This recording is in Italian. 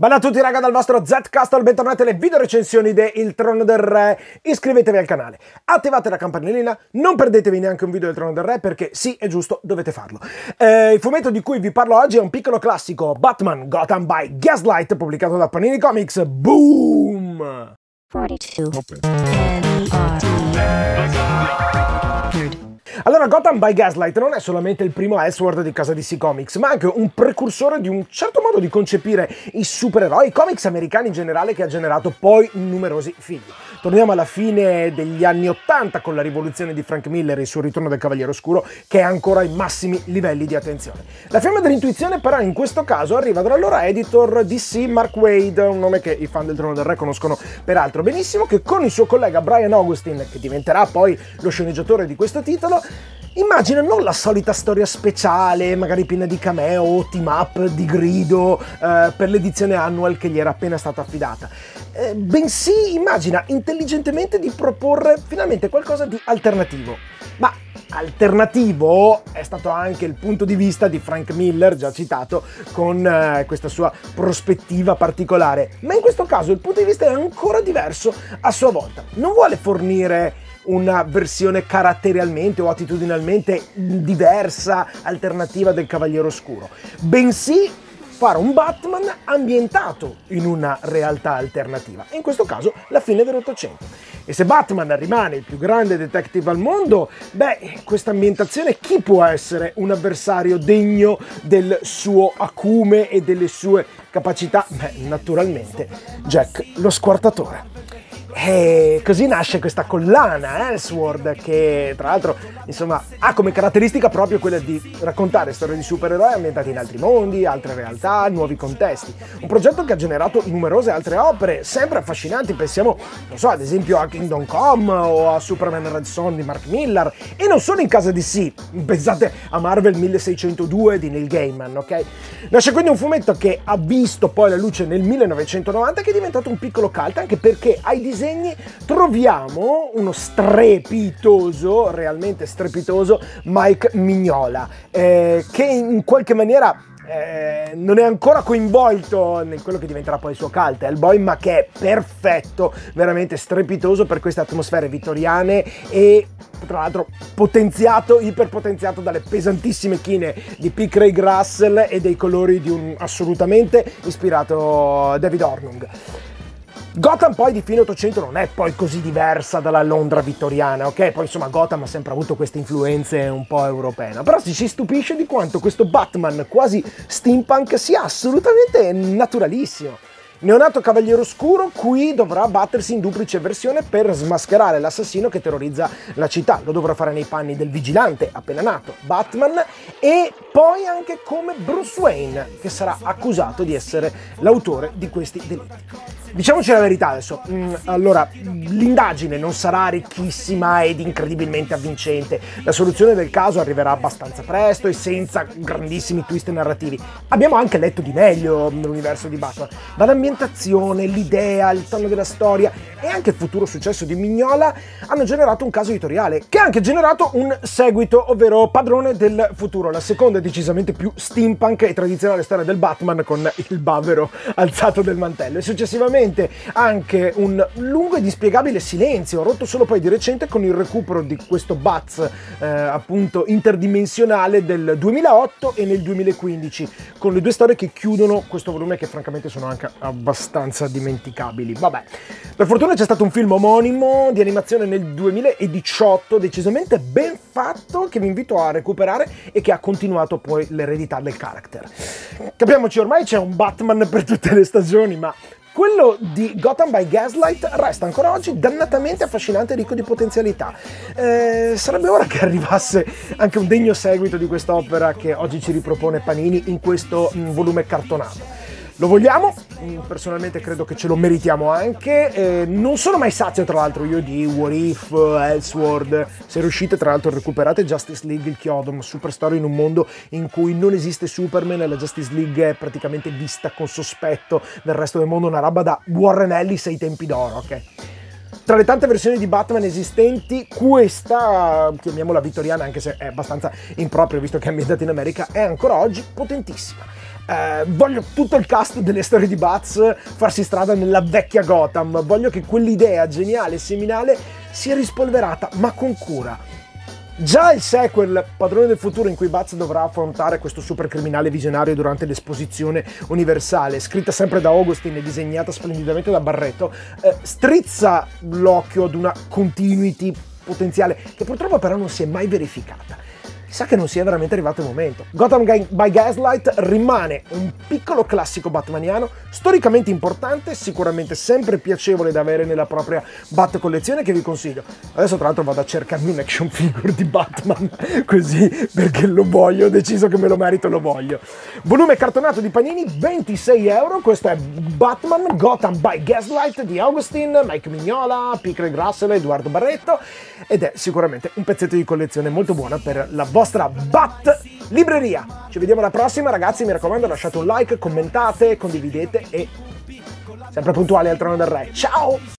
Bella a tutti raga dal vostro Z Castle, bentornati alle video recensioni di Il Trono del Re. Iscrivetevi al canale, attivate la campanellina, non perdetevi neanche un video del Trono del Re perché sì, è giusto, dovete farlo. Il fumetto di cui vi parlo oggi è un piccolo classico, Batman Gotham by Gaslight, pubblicato da Panini Comics. Boom! 42. Allora, Gotham by Gaslight non è solamente il primo Elseworld di casa DC Comics, ma anche un precursore di un certo modo di concepire i supereroi, i comics americani in generale, che ha generato poi numerosi film. Torniamo alla fine degli anni '80 con la rivoluzione di Frank Miller e il suo ritorno del Cavaliere Oscuro, che è ancora ai massimi livelli di attenzione. La fiamma dell'intuizione però in questo caso arriva dall'allora editor DC Mark Wade, un nome che i fan del Trono del Re conoscono peraltro benissimo, che con il suo collega Brian Augustyn, che diventerà poi lo sceneggiatore di questo titolo, immagina non la solita storia speciale, magari piena di cameo o team up di grido per l'edizione annual che gli era appena stata affidata, bensì immagina intelligentemente di proporre finalmente qualcosa di alternativo. Ma alternativo è stato anche il punto di vista di Frank Miller, già citato, con questa sua prospettiva particolare, ma in questo caso il punto di vista è ancora diverso a sua volta. Non vuole fornire una versione caratterialmente o attitudinalmente diversa, alternativa del Cavaliere Oscuro, bensì fare un Batman ambientato in una realtà alternativa, in questo caso la fine dell'Ottocento. E se Batman rimane il più grande detective al mondo, beh, questa ambientazione chi può essere un avversario degno del suo acume e delle sue capacità? Beh, naturalmente Jack lo Squartatore. E così nasce questa collana Elseworld, che tra l'altro insomma ha come caratteristica proprio quella di raccontare storie di supereroi ambientati in altri mondi, altre realtà, nuovi contesti. Un progetto che ha generato numerose altre opere sempre affascinanti, pensiamo non so ad esempio a Kingdom Come o a Superman Red Son di Mark Millar, e non solo in casa DC, pensate a Marvel 1602 di Neil Gaiman, ok? Nasce quindi un fumetto che ha visto poi la luce nel 1990, che è diventato un piccolo cult anche perché ai disegni troviamo uno strepitoso, realmente strepitoso Mike Mignola, che in qualche maniera non è ancora coinvolto in quello che diventerà poi il suo cult Hellboy, ma che è perfetto, veramente strepitoso per queste atmosfere vittoriane e tra l'altro potenziato, iperpotenziato dalle pesantissime chine di P. Craig Russell e dei colori di un assolutamente ispirato David Hornung. Gotham poi di fine Ottocento non è poi così diversa dalla Londra vittoriana, ok? Poi insomma Gotham ha sempre avuto queste influenze un po' europee, però si stupisce di quanto questo Batman quasi steampunk sia assolutamente naturalissimo. Neonato Cavaliere Oscuro qui dovrà battersi in duplice versione per smascherare l'assassino che terrorizza la città. Lo dovrà fare nei panni del vigilante appena nato, Batman, e poi anche come Bruce Wayne, che sarà accusato di essere l'autore di questi delitti. Diciamoci la verità adesso, allora l'indagine non sarà ricchissima ed incredibilmente avvincente, la soluzione del caso arriverà abbastanza presto e senza grandissimi twist narrativi. Abbiamo anche letto di meglio nell'universo di Batman, ma l'ambientazione, l'idea, il tono della storia e anche il futuro successo di Mignola hanno generato un caso editoriale, che ha anche generato un seguito, ovvero Padrone del Futuro, la seconda e decisamente più steampunk e tradizionale storia del Batman con il bavero alzato del mantello, e successivamente anche un lungo e dispiegabile silenzio, rotto solo poi di recente con il recupero di questo Bats appunto interdimensionale del 2008 e nel 2015, con le due storie che chiudono questo volume, che francamente sono anche abbastanza dimenticabili. Vabbè, per fortuna c'è stato un film omonimo di animazione nel 2018, decisamente ben fatto, che vi invito a recuperare e che ha continuato poi l'eredità del character. Capiamoci, ormai c'è un Batman per tutte le stagioni, ma quello di Gotham by Gaslight resta ancora oggi dannatamente affascinante e ricco di potenzialità. Sarebbe ora che arrivasse anche un degno seguito di quest'opera che oggi ci ripropone Panini in questo volume cartonato. Lo vogliamo, personalmente credo che ce lo meritiamo anche, non sono mai sazio tra l'altro io di What If, Elseworld. Se riuscite tra l'altro recuperate Justice League, il Kyodom, superstoria in un mondo in cui non esiste Superman e la Justice League è praticamente vista con sospetto nel resto del mondo, una roba da Warren Ellis ai tempi d'oro, ok? Tra le tante versioni di Batman esistenti, questa, chiamiamola vittoriana anche se è abbastanza impropria visto che è ambientata in America, è ancora oggi potentissima. Voglio tutto il cast delle storie di Bats farsi strada nella vecchia Gotham, voglio che quell'idea geniale e seminale sia rispolverata, ma con cura. Già il sequel, Padrone del Futuro, in cui Bats dovrà affrontare questo supercriminale visionario durante l'esposizione universale, scritta sempre da Augustyn e disegnata splendidamente da Barretto, strizza l'occhio ad una continuity potenziale che purtroppo però non si è mai verificata. Sa che non sia veramente arrivato il momento. Gotham by Gaslight rimane un piccolo classico batmaniano, storicamente importante, sicuramente sempre piacevole da avere nella propria Bat collezione, che vi consiglio. Adesso tra l'altro vado a cercarmi un action figure di Batman, così, perché lo voglio, ho deciso che me lo merito, lo voglio. Volume cartonato di Panini, 26 euro, questo è Batman Gotham by Gaslight di Augustyn, Mike Mignola, P. Craig Russell, Eduardo Barretto, ed è sicuramente un pezzetto di collezione molto buona per la vostra Bat libreria. Ci vediamo alla prossima, ragazzi, mi raccomando, lasciate un like, commentate, condividete e sempre puntuali al Trono del Re. Ciao!